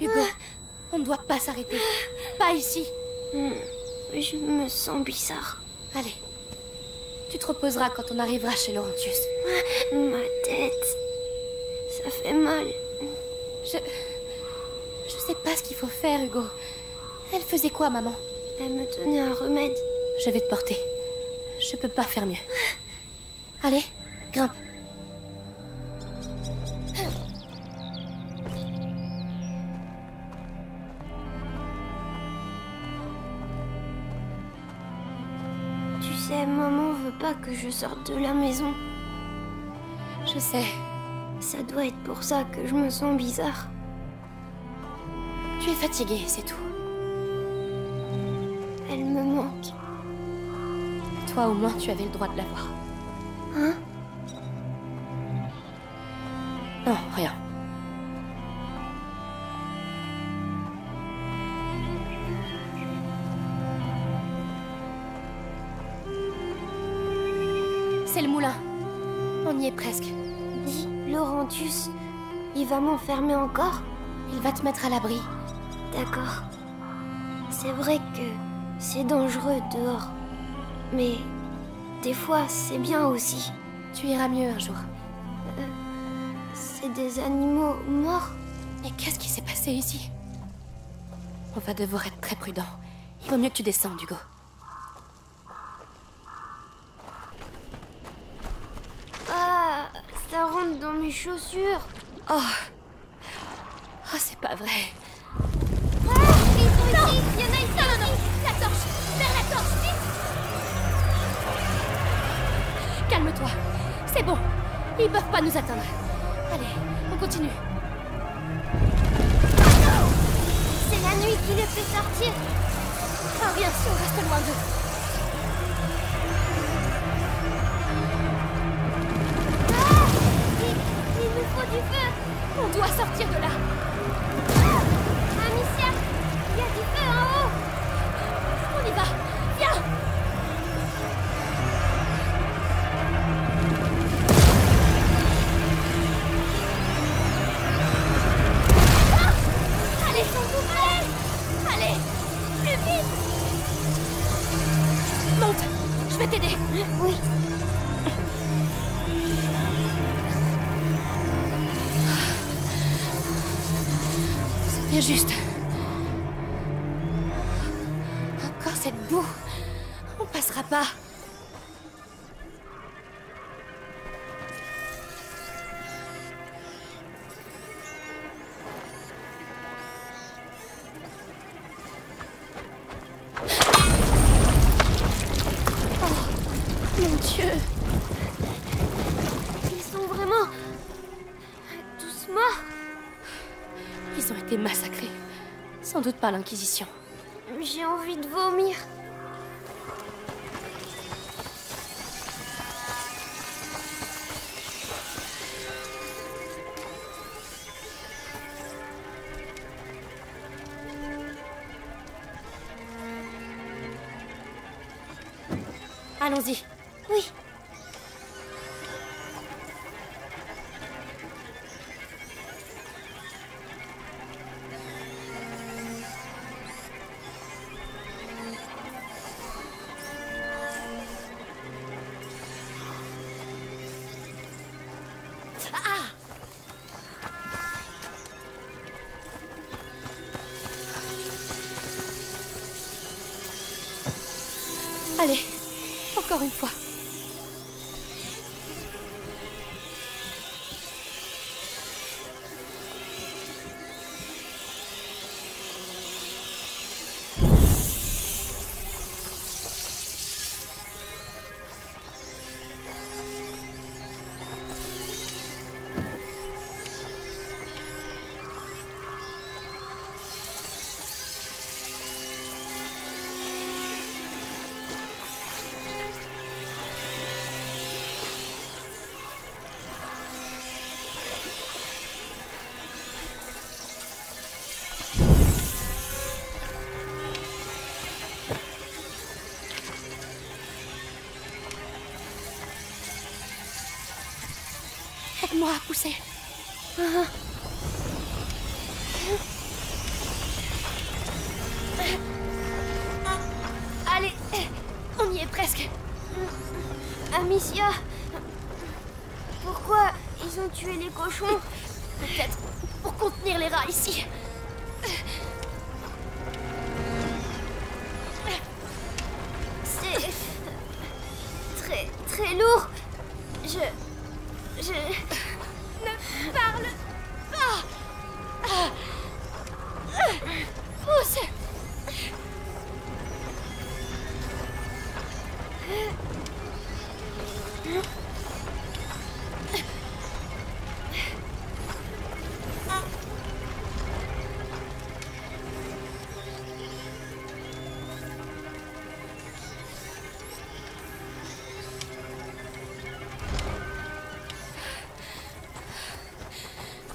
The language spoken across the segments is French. Hugo, on ne doit pas s'arrêter. Pas ici. Je me sens bizarre. Allez, tu te reposeras quand on arrivera chez Laurentius. Ma tête... ça fait mal. Je sais pas ce qu'il faut faire, Hugo. Elle faisait quoi, maman? Elle me donnait un remède. Je vais te porter. Je peux pas faire mieux. Allez, grimpe. Tu sais, maman veut pas que je sorte de la maison. Je sais. Ça doit être pour ça que je me sens bizarre. Tu es fatiguée, c'est tout. Elle me manque. Toi, au moins, tu avais le droit de la voir. Hein? Non, rien. C'est le moulin. On y est presque. Dis, Laurentius, il va m'enfermer encore? Il va te mettre à l'abri. D'accord. C'est vrai que c'est dangereux dehors. Mais des fois, c'est bien aussi. Tu iras mieux un jour. C'est des animaux morts? Mais qu'est-ce qui s'est passé ici? On va devoir être très prudent. Il vaut mieux que tu descendes, Hugo. Ah, ça rentre dans mes chaussures. Oh, c'est pas vrai. Ah, ils sont non. Ici. Il y en a ici. Non. La torche. Vers la torche, vite. Calme-toi. C'est bon. Ils peuvent pas nous atteindre. Allez, on continue. C'est la nuit qui les fait sortir. Ah, rien si on reste loin d'eux. Du feu. On doit sortir de là. Amicia, il y a du feu en haut. On y va. Viens. Allez, sans doute. Allez, plus vite. Monte. Je vais t'aider. Oui. Juste. Encore cette boue. On passera pas. Oh, mon Dieu. Ils sont vraiment... tous morts. Ils ont été massacrés. Sans doute par l'Inquisition. J'ai envie de vomir. Allons-y. Oui. Allez, encore une fois. tuer les cochons. Peut-être pour contenir les rats ici. C'est... très lourd. Je... ne parle pas. Pousse.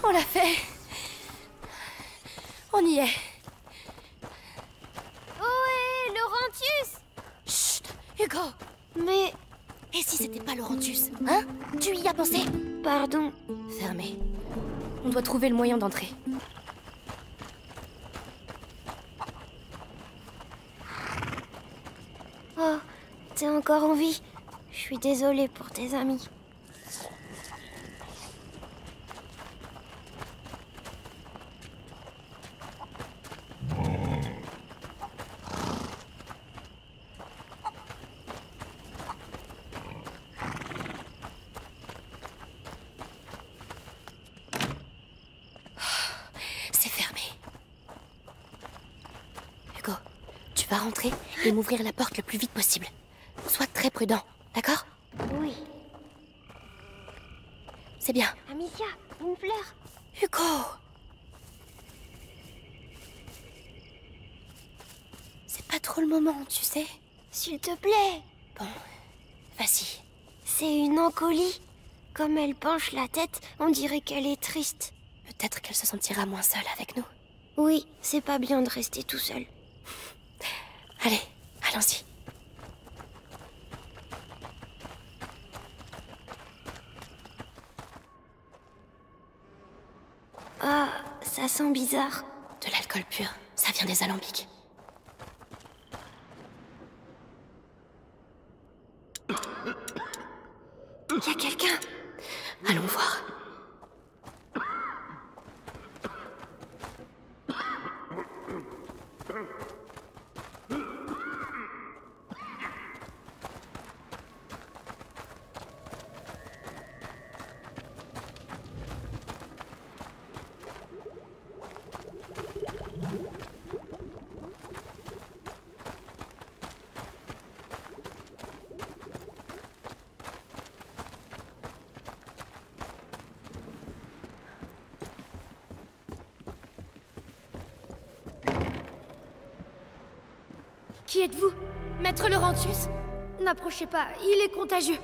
On l'a fait. On y est. Ohé, Laurentius! Chut, Hugo! Mais... Et si c'était pas Laurentius, hein? Tu y as pensé? Pardon. Fermé. On doit trouver le moyen d'entrer. Oh, t'es encore en vie. Je suis désolée pour tes amis. Tu vas rentrer et m'ouvrir la porte le plus vite possible. Sois très prudent, d'accord? Oui. C'est bien. Amicia, une fleur. Hugo! C'est pas trop le moment, tu sais. S'il te plaît. Bon, vas-y. C'est une encolie. Comme elle penche la tête, on dirait qu'elle est triste. Peut-être qu'elle se sentira moins seule avec nous. Oui, c'est pas bien de rester tout seul. Allez, allons-y. Ah, ça sent bizarre. De l'alcool pur, ça vient des alambics. Il y a quelqu'un. Allons voir. Qui êtes-vous? Maître Laurentius? N'approchez pas, il est contagieux.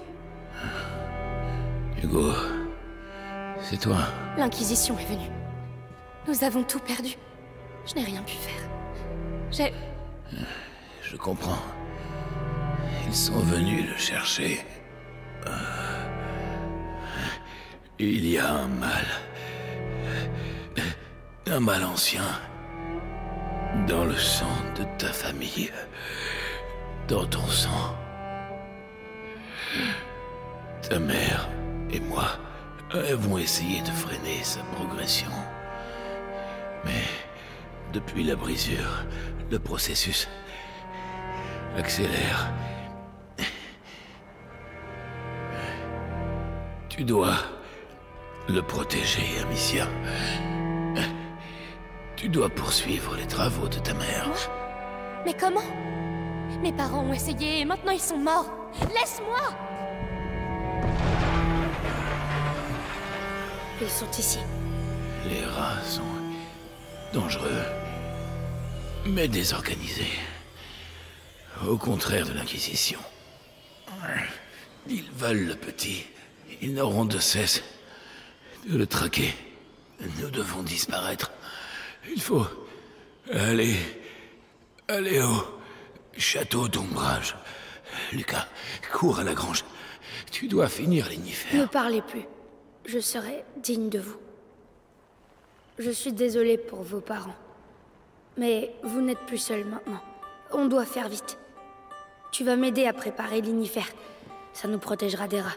Hugo, c'est toi. L'Inquisition est venue. Nous avons tout perdu. Je n'ai rien pu faire. Je comprends. Ils sont venus le chercher. Il y a un mal. Un mal ancien. Dans le sang de ta famille, dans ton sang. Ta mère et moi avons essayé de freiner sa progression. Mais depuis la brisure, le processus accélère. Tu dois le protéger, Amicia. Tu dois poursuivre les travaux de ta mère. Moi? Mais comment? Mes parents ont essayé et maintenant ils sont morts. Laisse-moi! Ils sont ici. Les rats sont dangereux, mais désorganisés. Au contraire de l'Inquisition. Ils valent le petit. Ils n'auront de cesse de le traquer. Nous devons disparaître. Il faut aller au château d'Ombrage. Lucas, cours à la grange. Tu dois finir l'inifère. Ne parlez plus. Je serai digne de vous. Je suis désolée pour vos parents. Mais vous n'êtes plus seul maintenant. On doit faire vite. Tu vas m'aider à préparer l'inifère. Ça nous protégera des rats.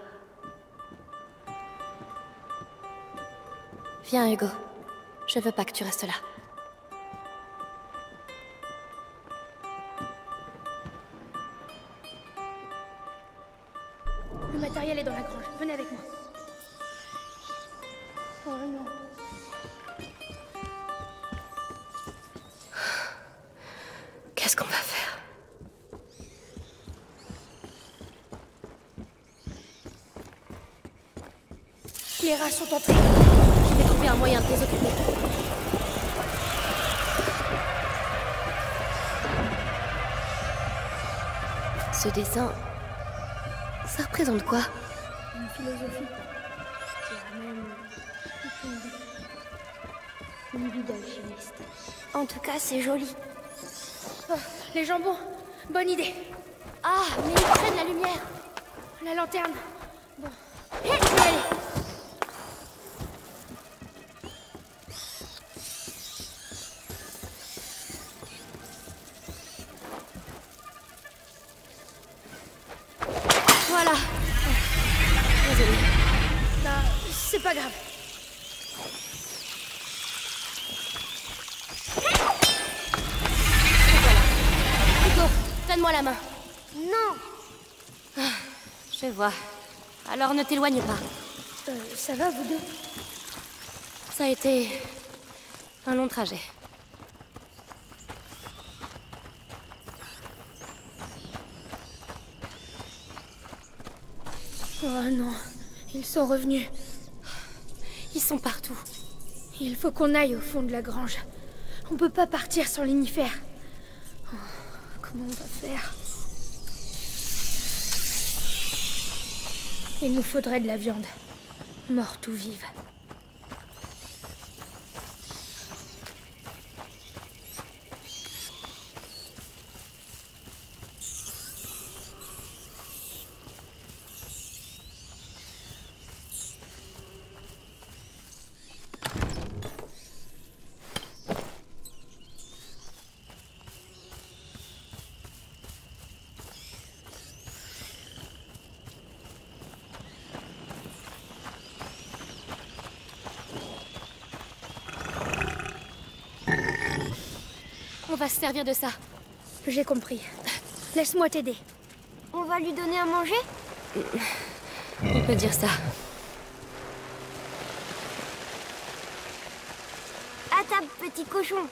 Viens, Hugo. Je veux pas que tu restes là. Le matériel est dans la grange. Venez avec moi. Oh non. Qu'est-ce qu'on va faire? Les rats sont entrés. Je vais trouver un moyen de les occuper. Ce dessin, ça représente quoi? Une philosophie. C'est même une vie d'alchimiste. En tout cas, c'est joli. Oh, les jambons, bonne idée. Ah, mais ils prennent la lumière. La lanterne. Bon, je vais aller. La main. Non. Ah, je vois. Alors ne t'éloigne pas. Ça va, vous deux? Ça a été un long trajet. Oh non, ils sont revenus. Ils sont partout. Il faut qu'on aille au fond de la grange. On peut pas partir sans l'inifère. Comment on va faire? Il nous faudrait de la viande, morte ou vive. On va se servir de ça. J'ai compris. Laisse-moi t'aider. On va lui donner à manger? On peut dire ça. À table, petit cochon.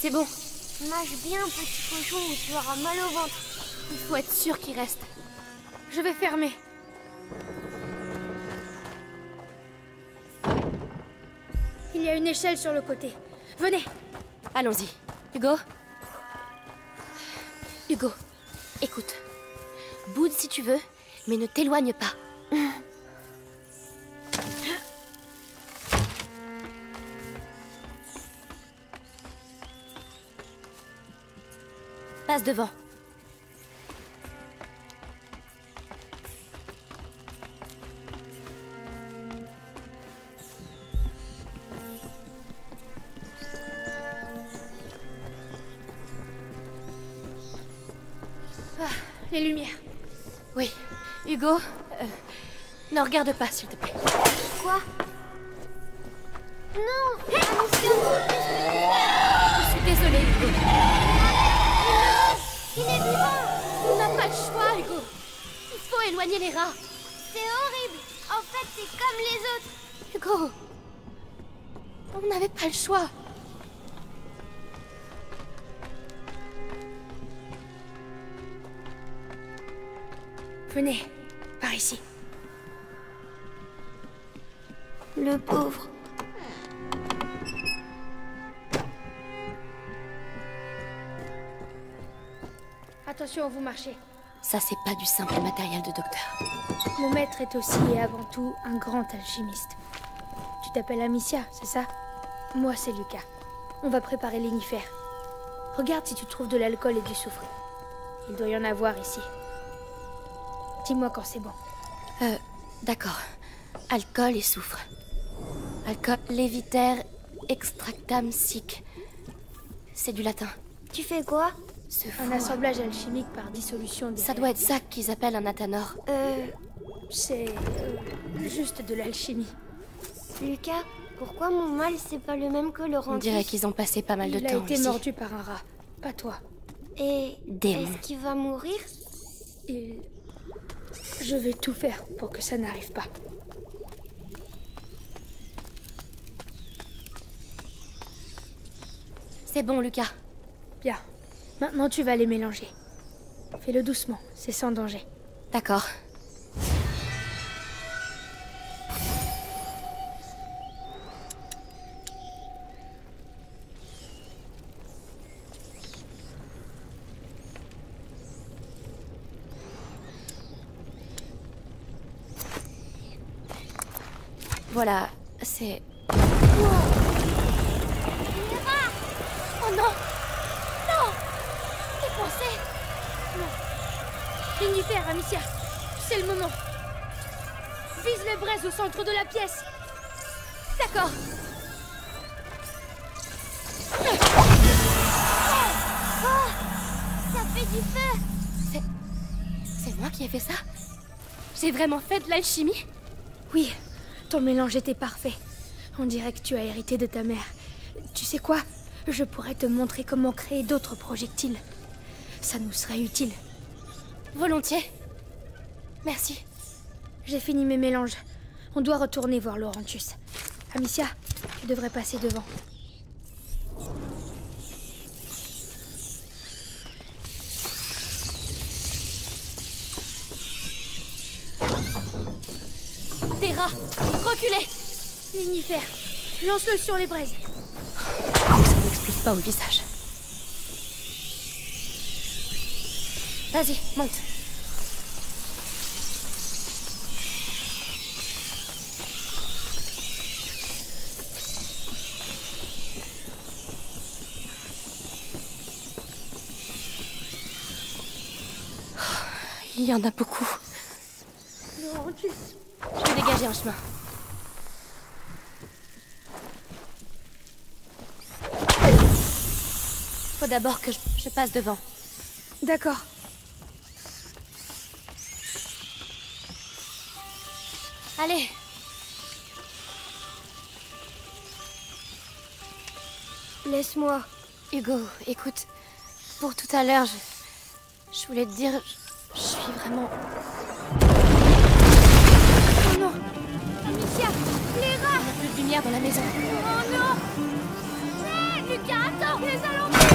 C'est bon. Mâche bien, petit cochon, ou tu auras mal au ventre. Il faut être sûr qu'il reste. Je vais fermer. Il y a une échelle sur le côté. Venez. Allons-y. Hugo? Hugo, écoute. Boude si tu veux, mais ne t'éloigne pas. Passe devant. Ah, les lumières. Oui. Hugo, ne regarde pas, s'il te plaît. Quoi? Non! Je suis désolée, Hugo. Il est vivant! On n'a pas le choix, Hugo! Il faut éloigner les rats! C'est horrible! En fait, c'est comme les autres! Hugo! On n'avait pas le choix! Venez, par ici. Le pauvre... Attention, vous marchez. Ça, c'est pas du simple matériel de docteur. Mon maître est aussi et avant tout un grand alchimiste. Tu t'appelles Amicia, c'est ça? Moi, c'est Lucas. On va préparer l'inifère. Regarde si tu trouves de l'alcool et du soufre. Il doit y en avoir ici. Dis-moi quand c'est bon. D'accord. Alcool et soufre. Alcool, leviter, extractam sic. C'est du latin. Tu fais quoi? Un assemblage alchimique par dissolution des... Ça doit être ça qu'ils appellent un athanor. C'est... juste de l'alchimie. Lucas, pourquoi mon mal c'est pas le même que Laurentius? On dirait qu'ils ont passé pas mal de temps ici. Il a été mordu par un rat, pas toi. Et... est-ce qu'il va mourir? Il... Je vais tout faire pour que ça n'arrive pas. C'est bon, Lucas. Bien. Maintenant, tu vas les mélanger. Fais-le doucement, c'est sans danger. D'accord. Voilà, c'est... Inifère, Amicia, c'est le moment. Vise les braises au centre de la pièce. D'accord. Oh, ça fait du feu. C'est moi qui ai fait ça? J'ai vraiment fait de l'alchimie? Oui, ton mélange était parfait. On dirait que tu as hérité de ta mère. Tu sais quoi? Je pourrais te montrer comment créer d'autres projectiles. Ça nous serait utile. Volontiers. Merci. J'ai fini mes mélanges. On doit retourner voir Laurentius. Amicia, tu devrais passer devant. Des rats! Reculez! L'inifère, lance-le sur les braises. Ça n'explique pas au visage. Vas-y, monte. Oh, il y en a beaucoup. Laurentius. Je vais dégager un chemin. Faut d'abord que je passe devant. D'accord. Allez. Laisse-moi. Hugo, écoute, pour tout à l'heure, je voulais te dire... Je suis vraiment... Oh non! Amicia, les rats! Il n'y a plus de lumière dans la maison. Oh non! Hé, Lucas, attends! Les alambics!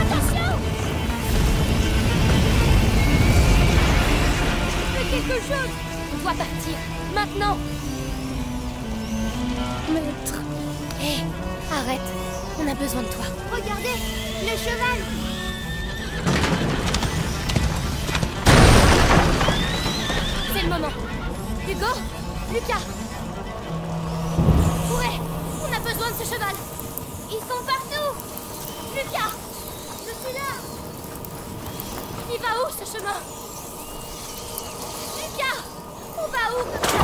Attention! Quelque chose. On doit partir, maintenant. Maître. Hé, arrête. On a besoin de toi. Regardez, le cheval. C'est le moment. Hugo, Lucas. Courez, on a besoin de ce cheval. Ils sont partout. Lucas, je suis là. Il va où, ce chemin? On va où?